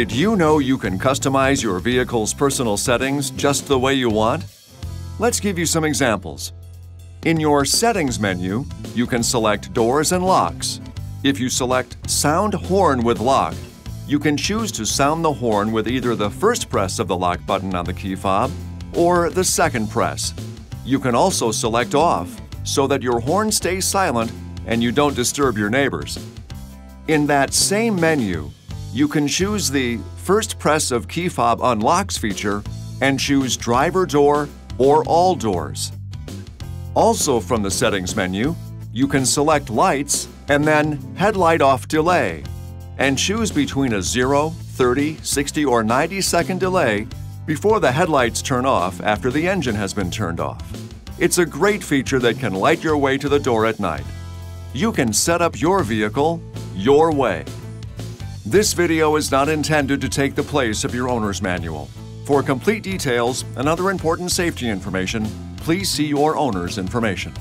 Did you know you can customize your vehicle's personal settings just the way you want? Let's give you some examples. In your Settings menu, you can select Doors and Locks. If you select Sound Horn with Lock, you can choose to sound the horn with either the first press of the lock button on the key fob or the second press. You can also select Off so that your horn stays silent and you don't disturb your neighbors. In that same menu, you can choose the First Press of Key Fob Unlocks feature and choose Driver Door or All Doors. Also from the Settings menu, you can select Lights and then Headlight Off Delay and choose between a 0, 30, 60, or 90-second delay before the headlights turn off after the engine has been turned off. It's a great feature that can light your way to the door at night. You can set up your vehicle your way. This video is not intended to take the place of your owner's manual. For complete details and other important safety information, please see your owner's information.